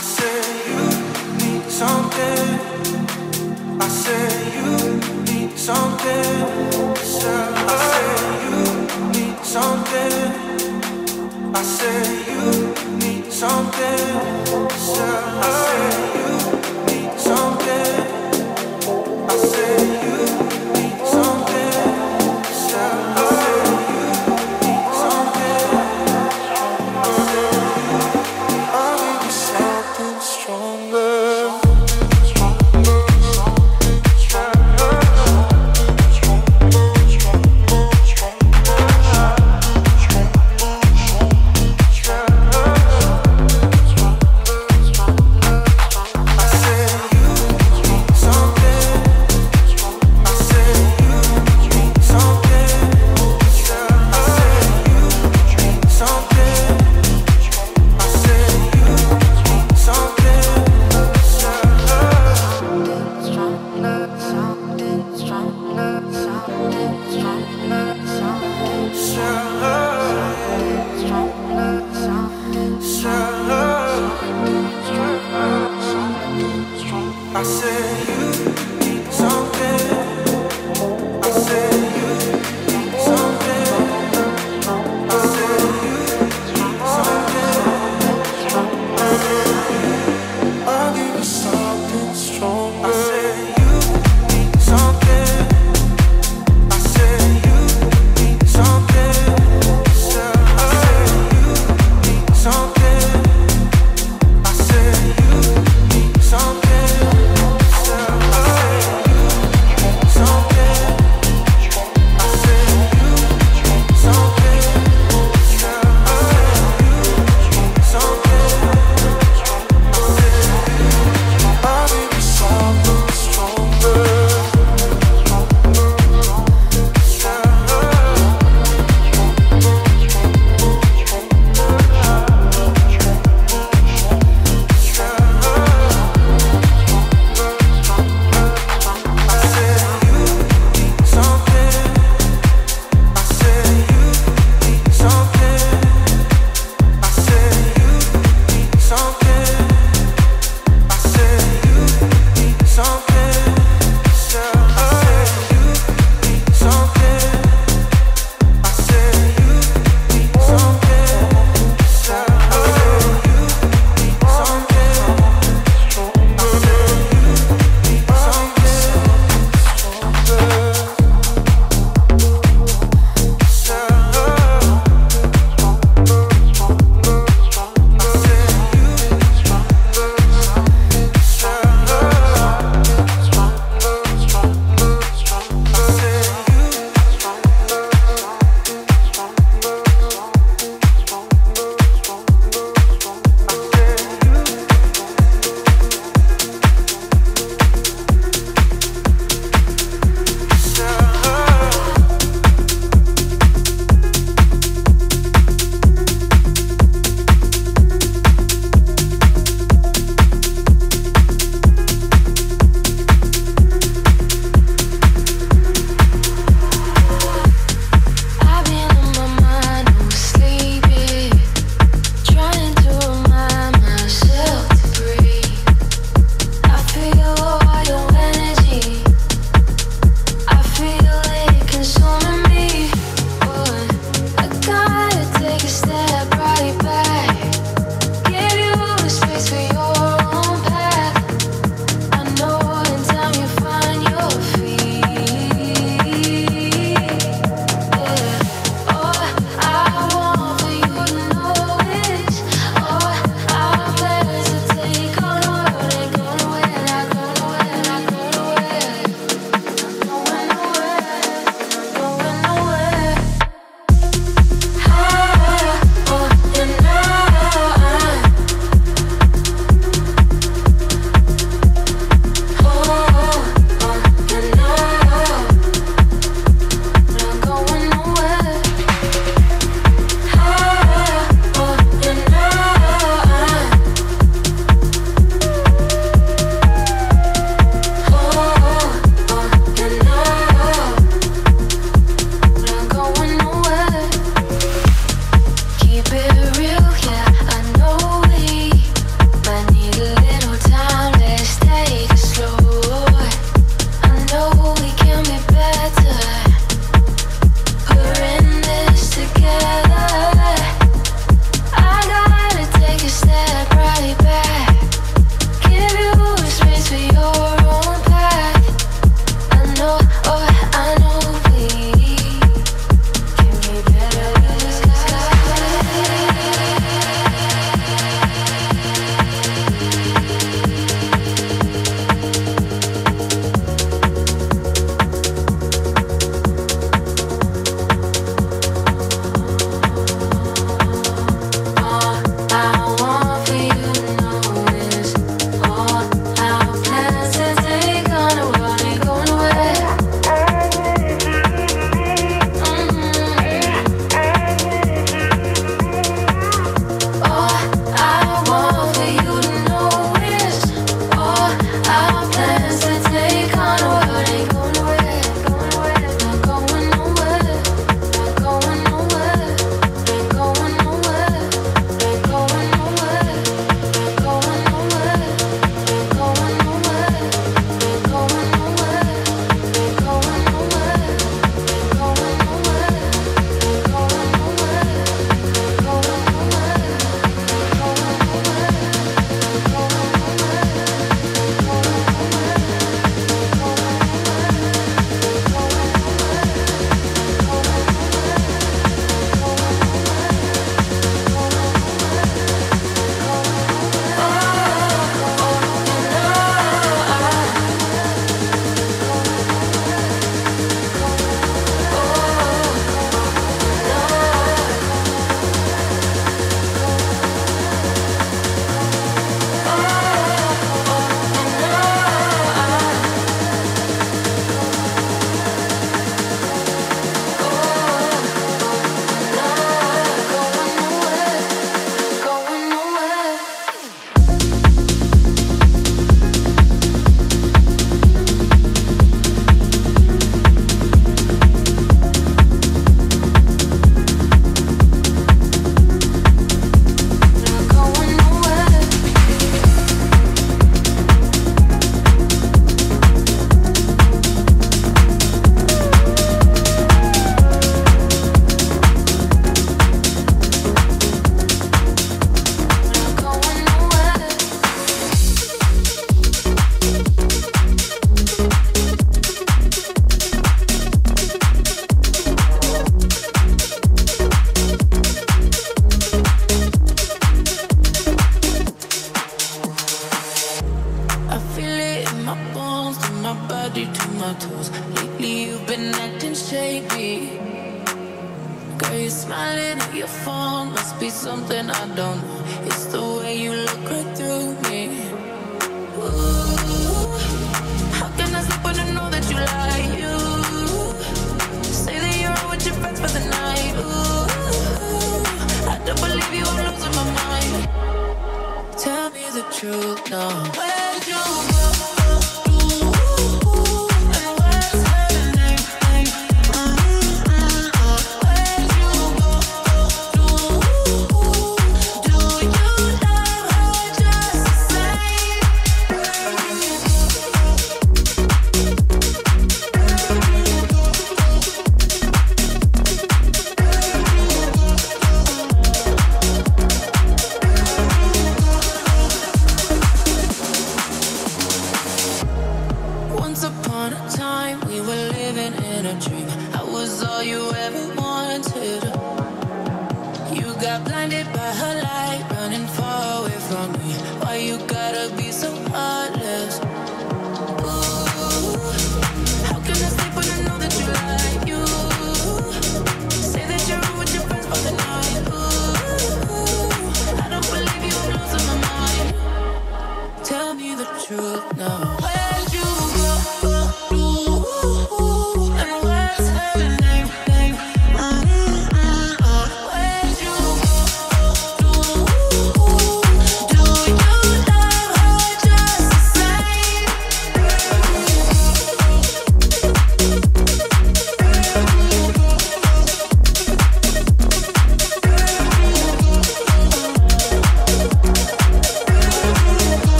I said you need something. I said you need something. I said you need something. I said you need something. I said you need something. I said you need something. Something. body to my toes. Lately you've been acting shady. Girl, you're smiling at your phone. Must be something I don't know. It's the way you look right through me. Ooh, how can I sleep when I know that you lie? You say that you're out with your friends for the night. Ooh, I don't believe you, I'm losing my mind. Tell me the truth now. Where'd you go?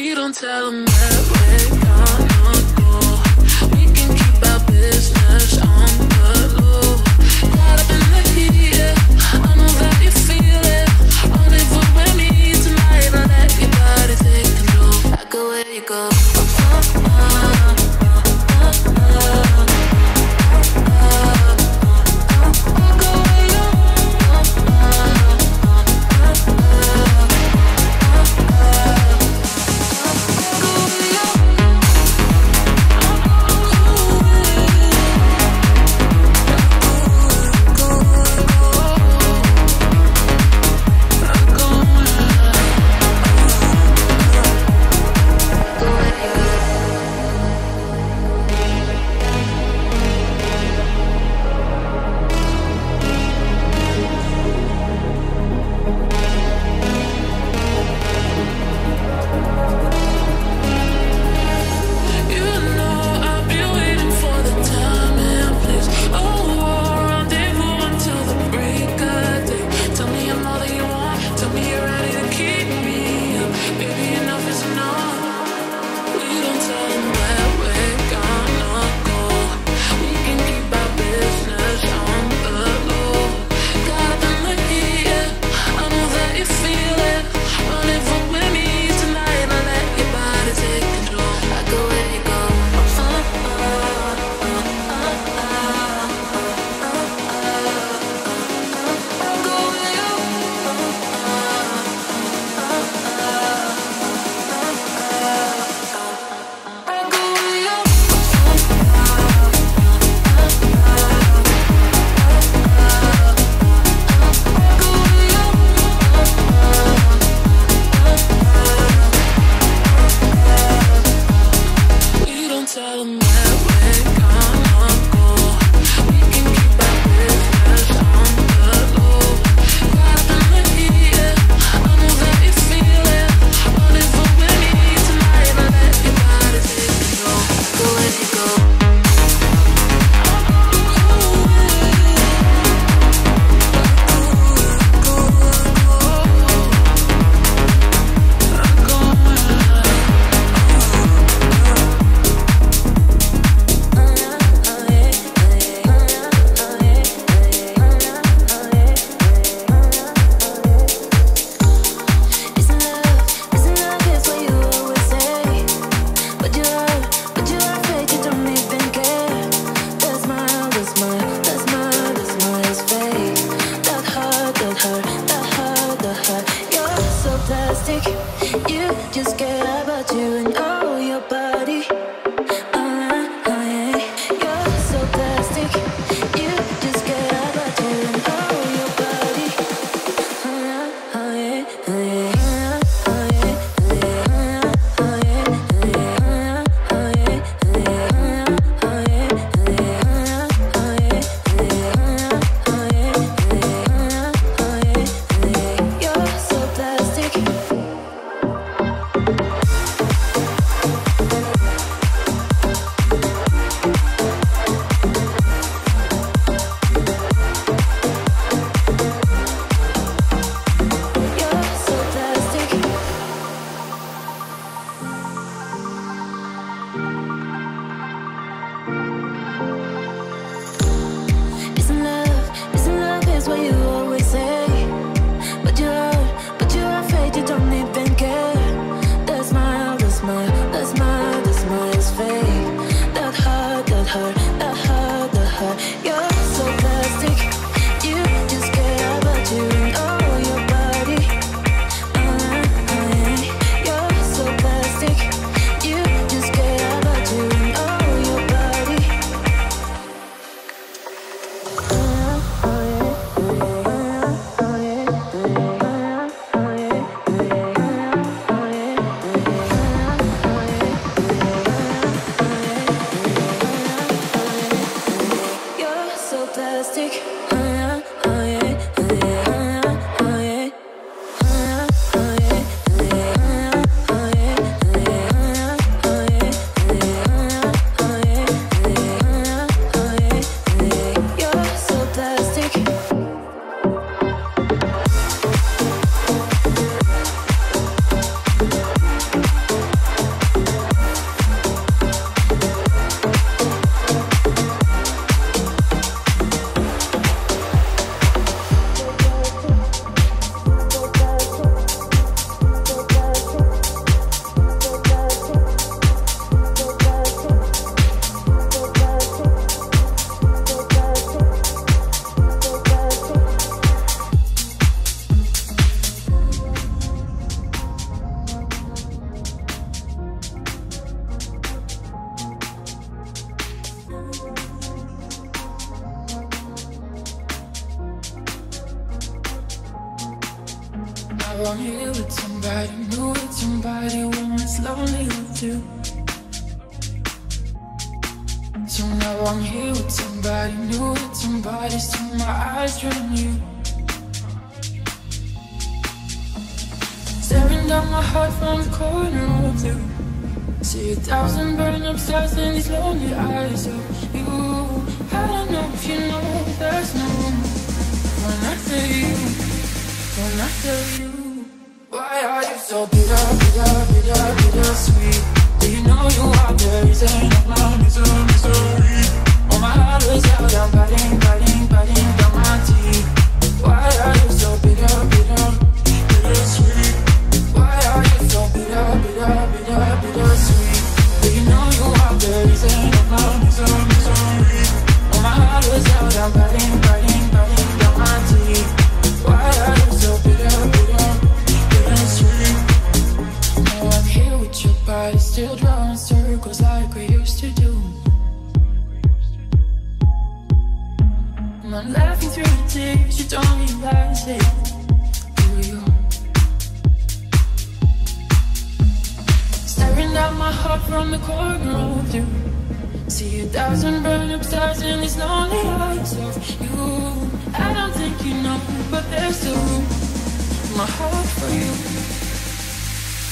We don't tell them that we're gonna go. We can keep our business on the low. Got up in the heat, I know that you feel it. Only for with me tonight, I let your body take control. I go where you go. want here with somebody new, with somebody when it's lonely with you. So now I'm here with somebody new, with somebody, still my eyes drawn you. Staring down my heart from the corner of you. See 1,000 burning up stars in these lonely eyes of you. I don't know if you know there's no one. When I tell you, why are you so bitter, bitter, bitter, bittersweet? Do you know you are the reason of my misery? Oh, my heart is out, I'm biting, biting, biting down my teeth. Why are you so bitter, bitter, bittersweet? Why are you so bitter, bitter, bitter, bittersweet? Do you know you are the reason of my misery? Oh, my heart is out, I'm biting, biting, biting down my teeth. Why are you so bitter, bitter, bittersweet? Now I'm here with your body, still drawing circles like we used to do. And I'm laughing through the tears, you don't realize it, do you? Staring down my heart from the corner of you. See 1,000 burn-up stars in these lonely eyes of you. I don't think you know, but there's still room in my heart for you,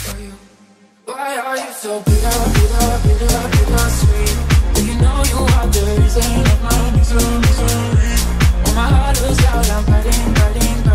for you. Why are you so bitter, bitter, bitter, bitter, sweet? Do you know you are the reason of my misery? When my heart is out, I'm fighting, fighting.